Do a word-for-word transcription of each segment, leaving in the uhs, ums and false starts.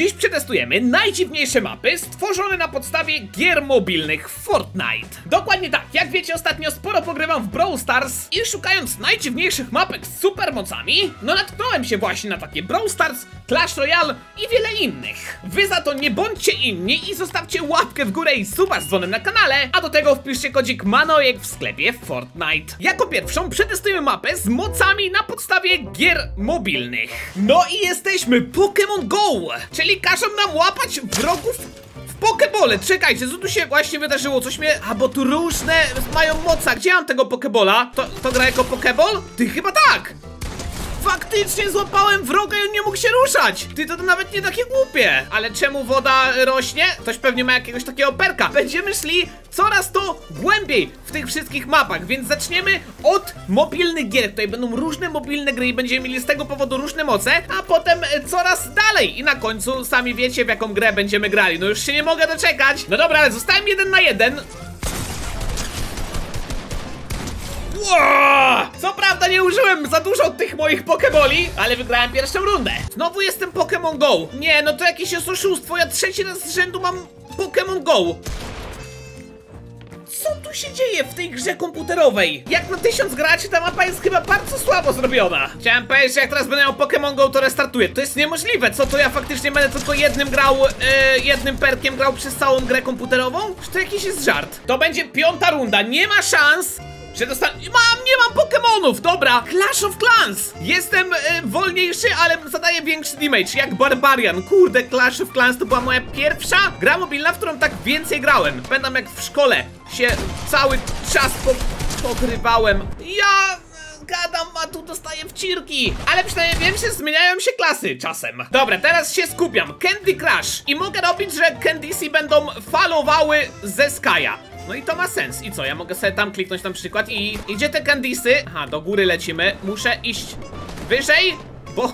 Dziś przetestujemy najdziwniejsze mapy stworzone na podstawie gier mobilnych w Fortnite. Dokładnie tak, jak wiecie, ostatnio sporo pogrywam w Brawl Stars i szukając najdziwniejszych mapek z supermocami, no natknąłem się właśnie na takie Brawl Stars, Clash Royale i wiele innych. Wy za to nie bądźcie inni i zostawcie łapkę w górę i suba z dzwonem na kanale, a do tego wpiszcie kodzik Manojek w sklepie Fortnite. Jako pierwszą przetestujemy mapę z mocami na podstawie gier mobilnych. No i jesteśmy Pokémon GO, czyli każą nam łapać wrogów Pokebole, czekajcie, co tu się właśnie wydarzyło? Coś mnie... A, bo tu różne mają moca. Gdzie mam tego pokebola? To, to gra jako pokebol? Ty, chyba tak! Faktycznie złapałem wroga i on nie mógł się ruszać! Ty, to, to nawet nie takie głupie! Ale czemu woda rośnie? Ktoś pewnie ma jakiegoś takiego perka. Będziemy szli coraz to głębiej w tych wszystkich mapach, więc zaczniemy od mobilnych gier. Tutaj będą różne mobilne gry i będziemy mieli z tego powodu różne moce, a potem coraz dalej. I na końcu sami wiecie, w jaką grę będziemy grali. No już się nie mogę doczekać. No dobra, ale zostałem jeden na jeden. Wow! Co prawda nie użyłem za dużo tych moich pokeboli, ale wygrałem pierwszą rundę. Znowu jestem Pokémon GO. Nie, no to jakieś jest oszustwo. Ja trzeci raz z rzędu mam Pokémon GO. Co tu się dzieje w tej grze komputerowej? Jak na tysiąc graczy ta mapa jest chyba bardzo słabo zrobiona. Chciałem powiedzieć, że jak teraz będę miał Pokémon GO, to restartuję. To jest niemożliwe, co to ja faktycznie będę tylko jednym grał, yy, jednym perkiem grał przez całą grę komputerową? Czy to jakiś jest żart? To będzie piąta runda, nie ma szans, że dostałem... Mam, nie mam Pokemonów, dobra. Clash of Clans. Jestem y, wolniejszy, ale zadaję większy damage, jak Barbarian. Kurde, Clash of Clans to była moja pierwsza gra mobilna, w którą tak więcej grałem. Pamiętam, jak w szkole się cały czas po pogrywałem. Ja... gadam, a tu dostaję wcirki. Ale przynajmniej wiem, że zmieniają się klasy czasem. Dobra, teraz się skupiam. Candy Crush. I mogę robić, że Candy'si będą falowały ze Sky'a. No i to ma sens. I co? Ja mogę sobie tam kliknąć na przykład i... Idzie te Candy'sy. Aha, do góry lecimy. Muszę iść wyżej, bo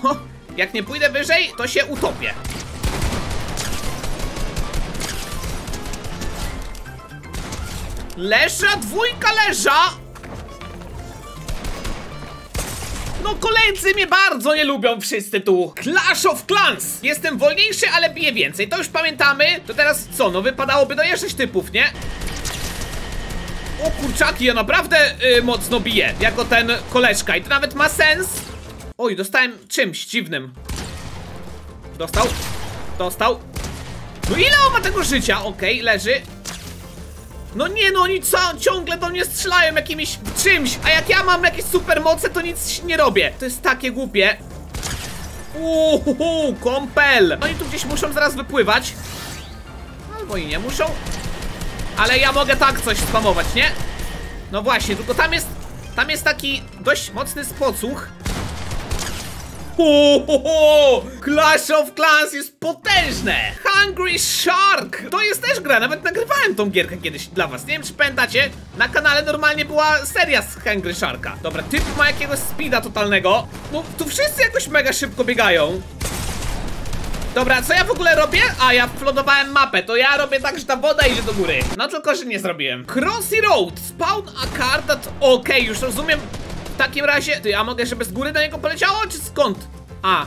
jak nie pójdę wyżej, to się utopię. Leża, dwójka leża! No koledzy mnie bardzo nie lubią wszyscy tu. Clash of Clans. Jestem wolniejszy, ale biję więcej. To już pamiętamy. To teraz co? No wypadałoby dojeżdżać typów, nie? O kurczaki, ja naprawdę y, mocno biję, jako ten koleżka, i to nawet ma sens. Oj, dostałem czymś dziwnym. Dostał, dostał. No ile on ma tego życia? Okej, okay, leży. No nie, no oni ciągle do mnie strzelają jakimś czymś, a jak ja mam jakieś supermoce, to nic nie robię. To jest takie głupie. Uuu, kąpel. Oni tu gdzieś muszą zaraz wypływać. Albo i nie muszą. Ale ja mogę tak coś spamować, nie? No właśnie, tylko tam jest... Tam jest taki dość mocny spocuch. Ohoho! Clash of Clans jest potężne! Hungry Shark! To jest też gra, nawet nagrywałem tą gierkę kiedyś dla was. Nie wiem, czy pamiętacie, na kanale normalnie była seria z Hungry Sharka. Dobra, typ ma jakiegoś speeda totalnego. No, tu wszyscy jakoś mega szybko biegają. Dobra, co ja w ogóle robię? A, ja wplodowałem mapę, to ja robię tak, że ta woda idzie do góry. No tylko, że nie zrobiłem. Crossy Road, spawn a car that... Okej, już rozumiem. W takim razie... Ty, a mogę, żeby z góry do niego poleciało, czy skąd? A.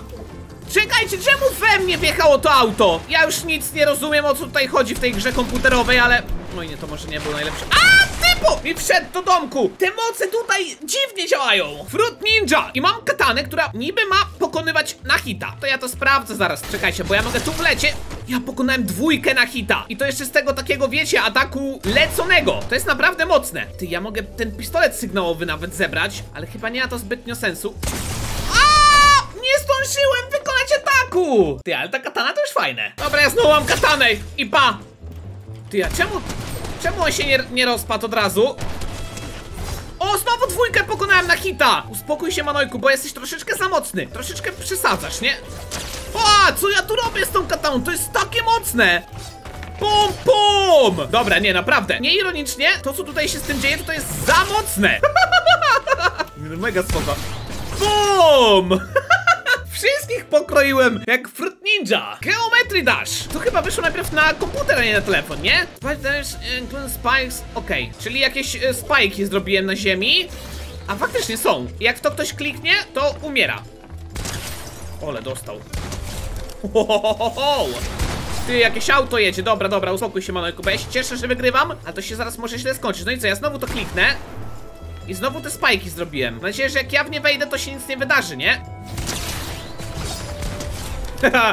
Czekajcie, czemu we mnie wjechało to auto? Ja już nic nie rozumiem, o co tutaj chodzi w tej grze komputerowej, ale... No i nie, to może nie było najlepsze. A, typu! I wszedł do domku! Te moce tutaj dziwnie działają. Fruit Ninja! I mam katanę, która niby ma pokonywać na hita. To ja to sprawdzę zaraz, czekajcie, bo ja mogę tu wlecieć. Ja pokonałem dwójkę na hita. I to jeszcze z tego takiego, wiecie, ataku leconego. To jest naprawdę mocne. Ty, ja mogę ten pistolet sygnałowy nawet zebrać, ale chyba nie ma to zbytnio sensu. Nie zdążyłem wykonać ataku! Ty, ale ta katana to już fajne. Dobra, ja znowu mam katanę i pa! Ty, a czemu... Czemu on się nie, nie rozpadł od razu? O, znowu dwójkę pokonałem na hita! Uspokój się, Manojku, bo jesteś troszeczkę za mocny. Troszeczkę przesadzasz, nie? O, co ja tu robię z tą kataną? To jest takie mocne! Pum, pum! Dobra, nie, naprawdę. Nieironicznie, to co tutaj się z tym dzieje, to, to jest za mocne! Mega spoko. Bum! Wszystkich pokroiłem jak Fruit Ninja. Geometry Dash. To chyba wyszło najpierw na komputer, a nie na telefon, nie? Spikes, okej, okay. Czyli jakieś e, spajki zrobiłem na ziemi. A faktycznie są. Jak to ktoś kliknie, to umiera. Ole, dostał. Ohohoho! Ty, jakieś auto jedzie. Dobra, dobra, uspokój się, Manojku, bo ja się cieszę, że wygrywam, a to się zaraz może źle skończyć. No i co, ja znowu to kliknę i znowu te spajki zrobiłem. Mam nadzieję, że jak ja w nie wejdę, to się nic nie wydarzy, nie?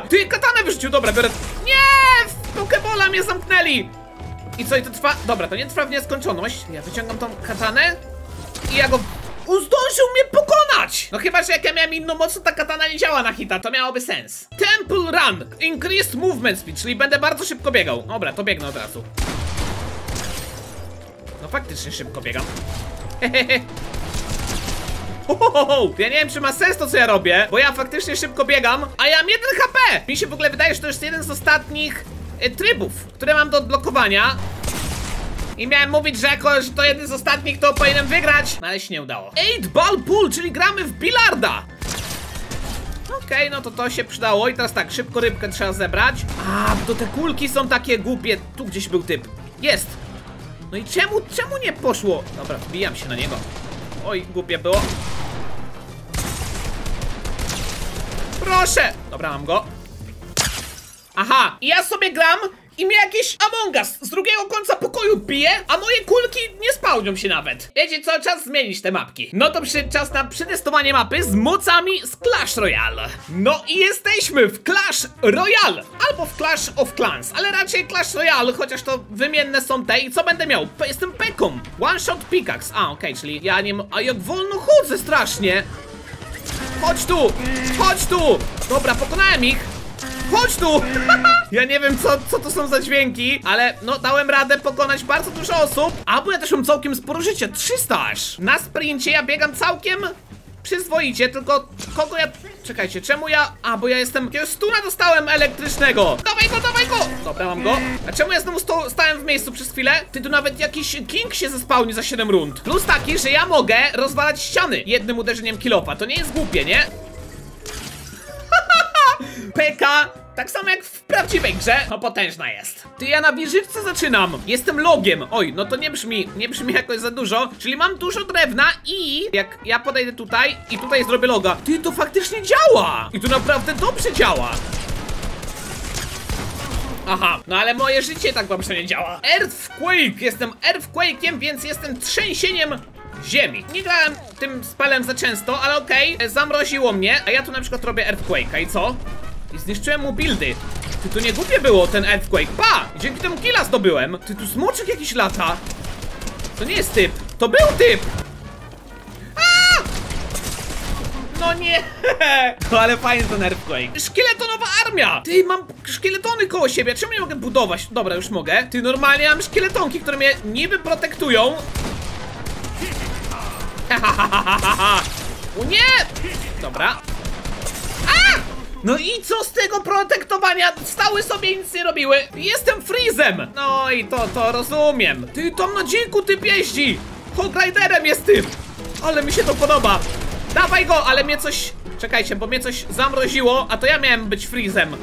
Ty, katanę wyrzucił, dobra, biorę... Nie! Pokebola mnie zamknęli! I co, i to trwa... Dobra, to nie trwa w nieskończoność. Ja wyciągam tą katanę i ja go... Uzdążył mnie pokonać! No chyba, że jak ja miałem inną moc, to ta katana nie działa na hita, to miałoby sens. Temple Run, Increased Movement Speed, czyli będę bardzo szybko biegał. Dobra, to biegnę od razu. No faktycznie szybko biegam. Hehehe. Ohohoho. Ja nie wiem, czy ma sens to, co ja robię, bo ja faktycznie szybko biegam, a ja mam jeden H P! Mi się w ogóle wydaje, że to jest jeden z ostatnich y, trybów, które mam do odblokowania. I miałem mówić, że jako, że to jeden z ostatnich, to powinienem wygrać, ale się nie udało. Eight Ball Pool, czyli gramy w bilarda. Okej, okay, no to to się przydało. I teraz tak, szybko rybkę trzeba zebrać. A, bo to te kulki są takie głupie. Tu gdzieś był typ. Jest. No i czemu, czemu nie poszło? Dobra, wbijam się na niego. Oj, głupie było. Proszę. Dobra, mam go. Aha, i ja sobie gram i mnie jakiś Among Us z drugiego końca pokoju bije, a moje kulki nie spełnią się nawet. Wiecie co, czas zmienić te mapki. No to przy, czas na przetestowanie mapy z mocami z Clash Royale. No i jesteśmy w Clash Royale, albo w Clash of Clans, ale raczej Clash Royale, chociaż to wymienne są te. I co będę miał? P jestem peką. One shot pickaxe. A, okej, okay, czyli ja nie mam... A jak wolno chodzę strasznie. Chodź tu, chodź tu. Dobra, pokonałem ich. Chodź tu! Ja nie wiem, co, co to są za dźwięki, ale no dałem radę pokonać bardzo dużo osób. A bo ja też mam całkiem sporo życia, trzysta aż. Na sprincie ja biegam całkiem przyzwoicie, tylko kogo ja... Czekajcie, czemu ja... A, bo ja jestem... Jakiegoś stuna dostałem elektrycznego. Dawaj go, dawaj go! Dobra, mam go. A czemu ja znowu sto... stałem w miejscu przez chwilę? Ty, tu nawet jakiś king się zespałni za siedem rund. Plus taki, że ja mogę rozwalać ściany jednym uderzeniem kilofa. To nie jest głupie, nie? Peka, tak samo jak w prawdziwej grze, no potężna jest. Ty, ja na wieżyczce zaczynam, jestem logiem. Oj, no to nie brzmi, nie brzmi jakoś za dużo. Czyli mam dużo drewna i jak ja podejdę tutaj i tutaj zrobię loga. Ty, to faktycznie działa. I to naprawdę dobrze działa. Aha, no ale moje życie tak dobrze nie działa. Earthquake, jestem earthquake'iem, więc jestem trzęsieniem ziemi. Nie grałem tym spelem za często, ale okej, okay, zamroziło mnie. A ja tu na przykład robię earthquake'a i co? I zniszczyłem mu buildy. Ty, to nie głupie było ten earthquake. Pa! Dzięki temu killa zdobyłem. Ty, tu smoczek jakiś lata. To nie jest typ. To był typ! A! No nie! No ale fajny ten earthquake. Szkieletonowa armia! Ty, mam szkieletony koło siebie. Czemu nie mogę budować? Dobra, już mogę. Ty, normalnie mam szkieletonki, które mnie niby protektują. O nie! Dobra. A! No i co z tego protektowania? Stały sobie nic nie robiły. Jestem Freezem. No i to, to rozumiem. Ty, tam na dzieku typ jeździ. Hogriderem jest typ. Ale mi się to podoba. Dawaj go, ale mnie coś... Czekajcie, bo mnie coś zamroziło, a to ja miałem być Freezem.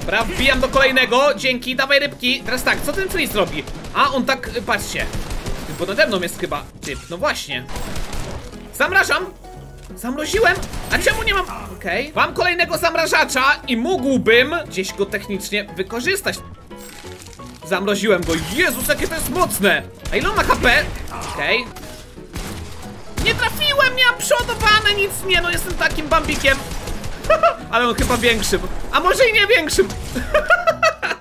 Dobra, wbijam do kolejnego. Dzięki, dawaj rybki. Teraz tak, co ten Freeze robi? A, on tak, patrzcie. Bo nade mną jest chyba typ, no właśnie. Zamrażam. Zamroziłem, a czemu nie mam... Okej, okay. Mam kolejnego zamrażacza i mógłbym gdzieś go technicznie wykorzystać. Zamroziłem go, Jezus, jakie to jest mocne. A ile on ma H P? Okej, okay. Nie trafiłem, nie mam przodowane, nic nie, no jestem takim bambikiem. Ale on chyba większym, a może i nie większym.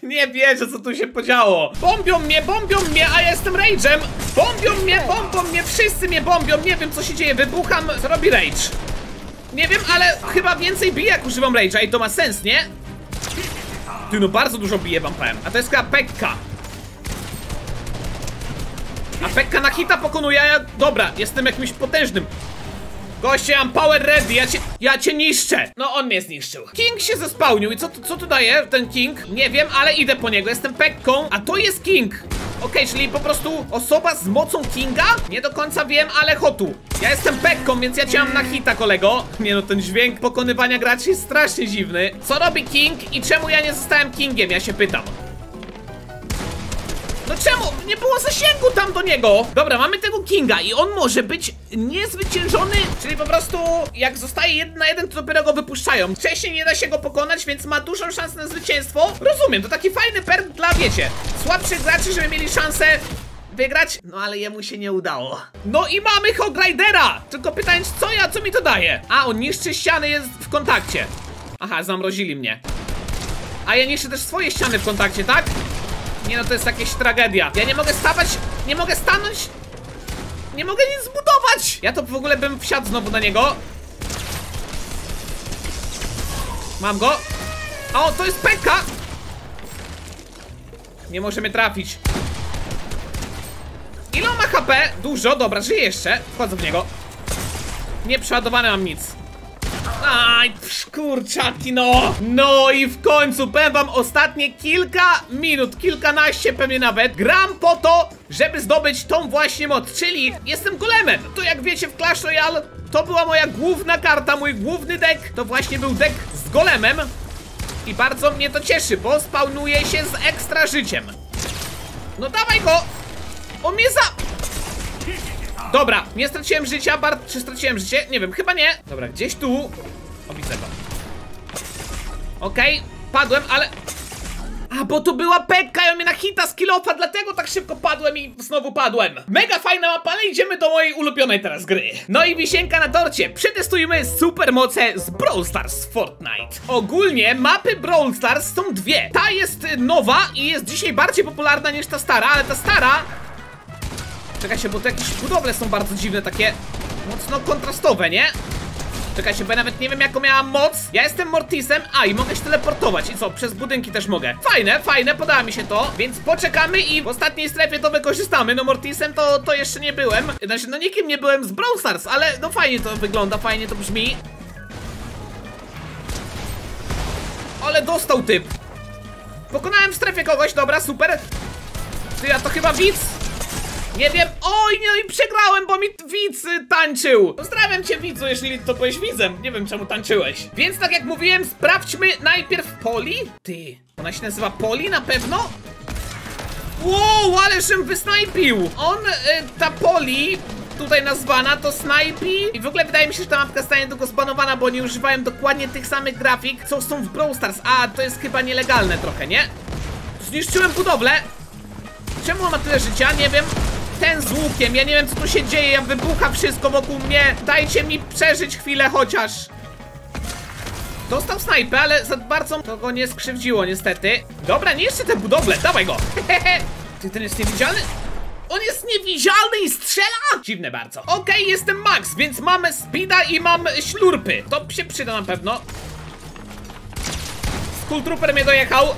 Nie wierzę, co tu się podziało. Bombią mnie, bombią mnie, a ja jestem rage'em. Bombią mnie, bombią mnie, wszyscy mnie bombią. Nie wiem, co się dzieje, wybucham, co robi rage. Nie wiem, ale chyba więcej bije, jak używam rage'a i to ma sens, nie? Ty, no bardzo dużo bije, wam powiem. A to jest chyba Pekka. A Pekka na hita pokonuje, a ja... Dobra, jestem jakimś potężnym. Goście, mam power ready, ja cię, ja cię niszczę. No on mnie zniszczył. King się zespałnił i co, co tu daje ten King? Nie wiem, ale idę po niego, jestem Pekką, a to jest King. Okej, okay, czyli po prostu osoba z mocą Kinga? Nie do końca wiem, ale hotu. Ja jestem Pekką, więc ja cię mam na hita, kolego. Nie no, ten dźwięk pokonywania graczy jest strasznie dziwny. Co robi King i czemu ja nie zostałem Kingiem, ja się pytam. No czemu? Nie było zasięgu tam do niego. Dobra, mamy tego Kinga i on może być niezwyciężony. Czyli po prostu jak zostaje jeden na jeden, to dopiero go wypuszczają. Wcześniej nie da się go pokonać, więc ma dużą szansę na zwycięstwo. Rozumiem, to taki fajny perk dla, wiecie, słabszych graczy, żeby mieli szansę wygrać, no ale jemu się nie udało. No i mamy Hog Ridera. Tylko pytanie, co ja, co mi to daje? A, on niszczy ściany, jest w kontakcie. Aha, zamrozili mnie. A ja niszczę też swoje ściany w kontakcie, tak? Nie no, to jest jakaś tragedia. Ja nie mogę stawać, nie mogę stanąć, nie mogę nic zbudować. Ja to w ogóle bym wsiadł znowu na niego. Mam go. O, to jest peka. Nie możemy trafić. Ile ma H P? Dużo, dobra, żyje jeszcze. Wchodzę w niego. Nie przeładowane mam nic. Aj, psz, kurczaki, no. No i w końcu powiem wam, ostatnie kilka minut, kilkanaście pewnie nawet, gram po to, żeby zdobyć tą właśnie moc, czyli jestem golemem. To jak wiecie w Clash Royale, to była moja główna karta, mój główny deck, to właśnie był deck z golemem. I bardzo mnie to cieszy, bo spawnuje się z ekstra życiem. No dawaj go. On mnie za... Dobra, nie straciłem życia, Bart, czy straciłem życie? Nie wiem, chyba nie. Dobra, gdzieś tu. O, widzę go. Okej, okay, padłem, ale... A, bo to była pekka, ja mnie na hita z kill-offa, dlatego tak szybko padłem i znowu padłem. Mega fajna mapa, ale idziemy do mojej ulubionej teraz gry. No i wisienka na torcie, przetestujmy supermoce z Brawl Stars Fortnite. Ogólnie mapy Brawl Stars są dwie. Ta jest nowa i jest dzisiaj bardziej popularna niż ta stara, ale ta stara... Czekajcie, bo to jakieś budowle są bardzo dziwne, takie mocno kontrastowe, nie? Czekajcie, bo ja nawet nie wiem jaką miałam moc. Ja jestem Mortisem, a i mogę się teleportować. I co, przez budynki też mogę. Fajne, fajne, podoba mi się to, więc poczekamy i w ostatniej strefie to wykorzystamy. No Mortisem to, to jeszcze nie byłem. Znaczy, no nikim nie byłem z Brawl Stars, ale no fajnie to wygląda, fajnie to brzmi. Ale dostał typ. Pokonałem w strefie kogoś, dobra, super. Ty, ja to chyba widz. Nie wiem, oj, no i przegrałem, bo mi widz tańczył. Pozdrawiam cię, widzu, jeżeli to byłeś widzem. Nie wiem, czemu tańczyłeś. Więc tak jak mówiłem, sprawdźmy najpierw Poli. Ty, ona się nazywa Poli na pewno? Wow, ależem wysnajpił. On, y, ta Poli, tutaj nazwana, to snajpi. I w ogóle wydaje mi się, że ta mapka stanie tylko zbanowana, bo nie używają dokładnie tych samych grafik, co są w Brawl Stars. A, to jest chyba nielegalne trochę, nie? Zniszczyłem budowlę. Czemu ma tyle życia? Nie wiem. Ten z łukiem, ja nie wiem co tu się dzieje, ja wybucha wszystko wokół mnie. Dajcie mi przeżyć chwilę chociaż. Dostał snajpę, ale za bardzo to go nie skrzywdziło niestety. Dobra, niszczy te budowle, dawaj go. Ty, ten jest niewidzialny? On jest niewidzialny i strzela? Dziwne bardzo. Okej, okay, jestem Max, więc mam speeda i mam ślurpy. To się przyda na pewno. Skull Trooper mnie dojechał.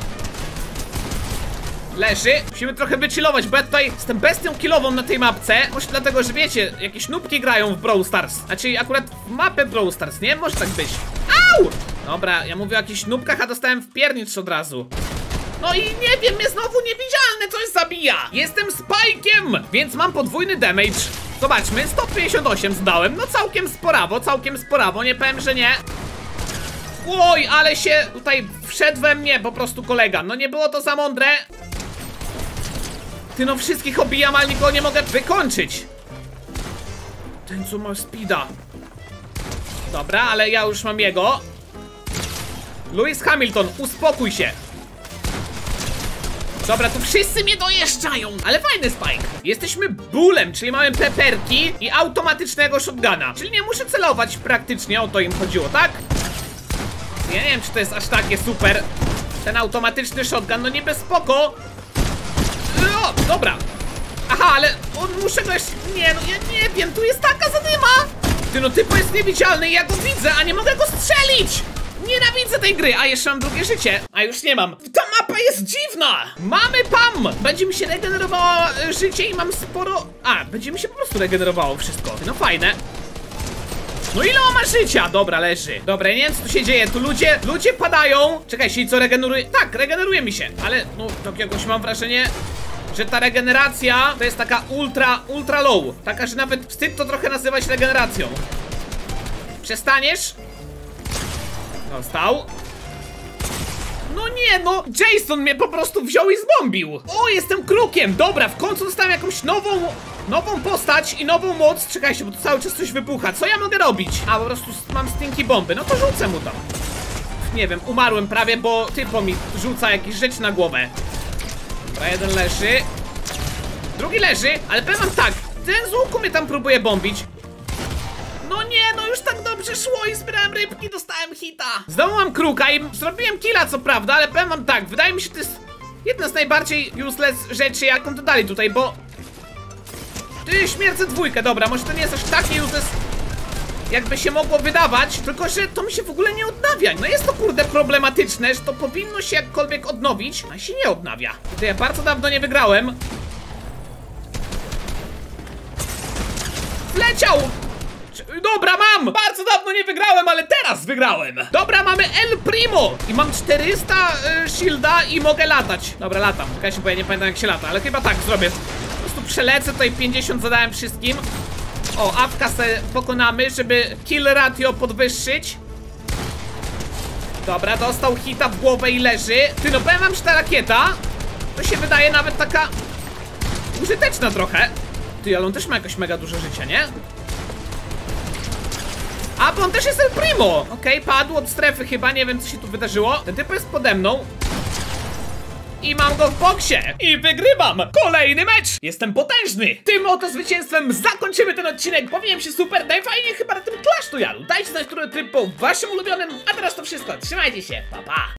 Leży. Musimy trochę wychillować, bo ja tutaj jestem bestią killową na tej mapce. Może dlatego, że wiecie, jakieś nubki grają w Brawl Stars. Znaczy akurat w mapę Brawl Stars, nie? Może tak być. Au! Dobra, ja mówię o jakichś nubkach, a dostałem w piernicz od razu. No i nie wiem, jest znowu niewidzialny, coś zabija. Jestem Spike'iem, więc mam podwójny damage. Zobaczmy, sto pięćdziesiąt osiem zdałem. No całkiem sporawo, całkiem sporawo, nie powiem, że nie. Oj, ale się tutaj wszedł we mnie po prostu kolega. No nie było to za mądre. Ty, no wszystkich obijam, ale nikogo nie mogę wykończyć. Ten co ma speeda. Dobra, ale ja już mam jego. Lewis Hamilton, uspokój się. Dobra, tu wszyscy mnie dojeżdżają. Ale fajny Spike. Jesteśmy bólem, czyli mamy peperki i automatycznego shotguna. Czyli nie muszę celować praktycznie, o to im chodziło, tak? Ja nie wiem, czy to jest aż takie super. Ten automatyczny shotgun, no niby spoko. O, dobra. Aha, ale on muszę go jeszcze... Nie, no ja nie wiem, tu jest taka zadyma. Ty, no typu jest niewidzialny i ja go widzę, a nie mogę go strzelić. Nienawidzę tej gry, a jeszcze mam drugie życie. A już nie mam. Ta mapa jest dziwna. Mamy Pam. Będzie mi się regenerowało życie i mam sporo... A, będzie mi się po prostu regenerowało wszystko. No fajne. No ile on ma życia? Dobra, leży. Dobra, ja nie wiem co tu się dzieje, tu ludzie, ludzie padają. Czekaj, się co regeneruje? Tak, regeneruje mi się. Ale, no, jakiegoś mam wrażenie... że ta regeneracja to jest taka ultra, ultra low. Taka, że nawet wstyd to trochę nazywać regeneracją. Przestaniesz? Dostał. No No nie, no Jason mnie po prostu wziął i zbombił. O, jestem krukiem, dobra, w końcu dostałem jakąś nową... Nową postać i nową moc. Czekajcie, bo tu cały czas coś wybucha. Co ja mogę robić? A, po prostu mam stinki bomby. No to rzucę mu to. Nie wiem, umarłem prawie, bo typo mi rzuca jakieś rzeczy na głowę. Dobra, jeden leży. Drugi leży, ale powiem wam tak. Ten z łuku mnie tam próbuje bombić. No nie, no już tak dobrze szło i zbierałem rybki, dostałem hita. Znowu mam kruka i zrobiłem killa, co prawda, ale powiem wam tak. Wydaje mi się, to jest jedna z najbardziej useless rzeczy, jaką dodali tutaj, bo... Ty, śmierdzę dwójkę, dobra, może to nie jest aż taki useless, jakby się mogło wydawać, tylko że to mi się w ogóle nie odnawia. No jest to kurde problematyczne, że to powinno się jakkolwiek odnowić, a się nie odnawia. To ja bardzo dawno nie wygrałem. Leciał! Dobra, mam! Bardzo dawno nie wygrałem, ale teraz wygrałem! Dobra, mamy El Primo! I mam czterysta y, shielda i mogę latać. Dobra, latam, się, bo ja nie pamiętam jak się lata, ale chyba tak zrobię. Po prostu przelecę, tutaj pięćdziesiąt zadałem wszystkim. O, awka se pokonamy, żeby kill ratio podwyższyć. Dobra, dostał hita w głowę i leży. Ty, no powiem wam, że ta rakieta to się wydaje nawet taka użyteczna trochę. Ty, ale on też ma jakoś mega dużo życia, nie? A, bo on też jest El Primo. Okej, okay, padł od strefy chyba, nie wiem co się tu wydarzyło. Ten typ jest pode mną i mam go w boksie i wygrywam kolejny mecz. Jestem potężny. Tym oto zwycięstwem zakończymy ten odcinek. Bawiłem się super, najfajniej chyba na tym Clash Royale. Dajcie znać, który tryb był waszym ulubionym. A teraz to wszystko, trzymajcie się, pa pa.